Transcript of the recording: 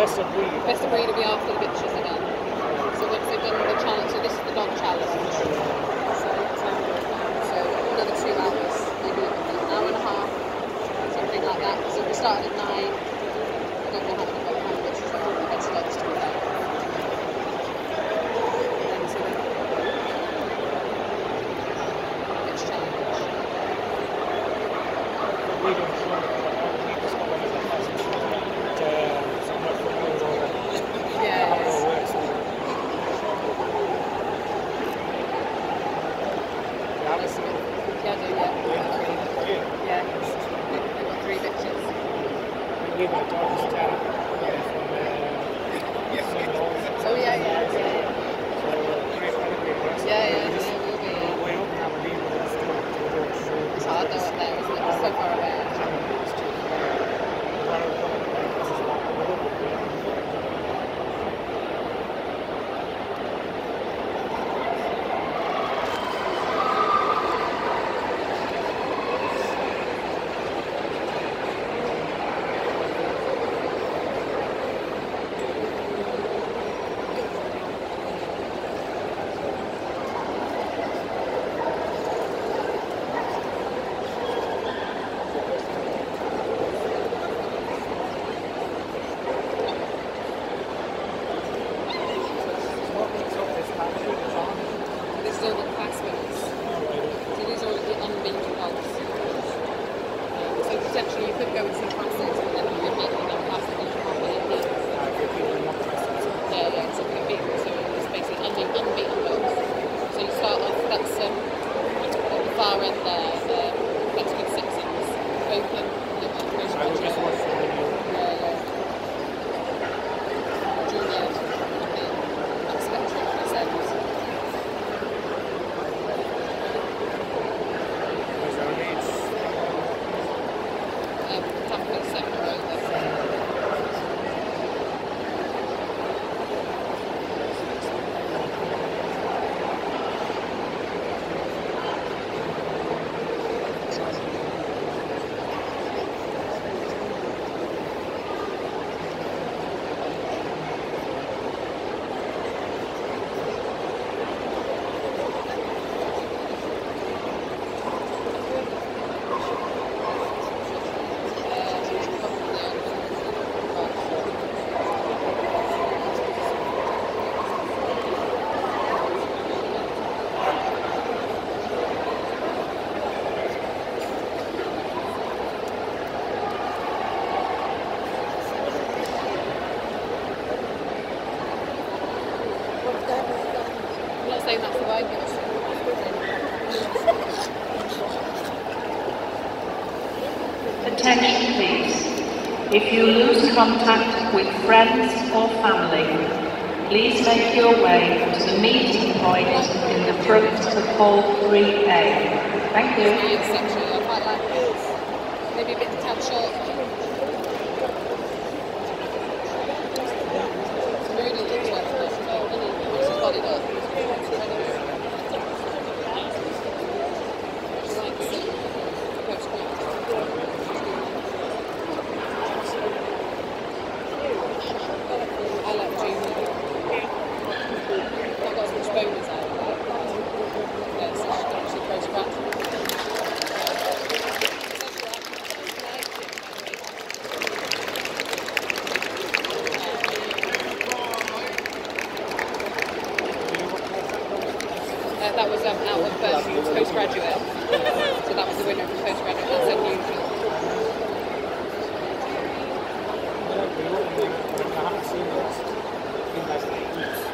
best of breed. Best of breed will be after the bitches are done. So once they've done the challenge, so this is the dog challenge. So another 2 hours, maybe an hour and a half, something like that. So we started at 9. I don't know how many bitches are on the head to dogs to be there. Bitch challenge. Attention please, if you lose contact with friends or family, please make your way to the meeting point in the front of Hall 3A. Thank you. I quite like this. Maybe a bit of touch short. I haven't seen this in those 8 years.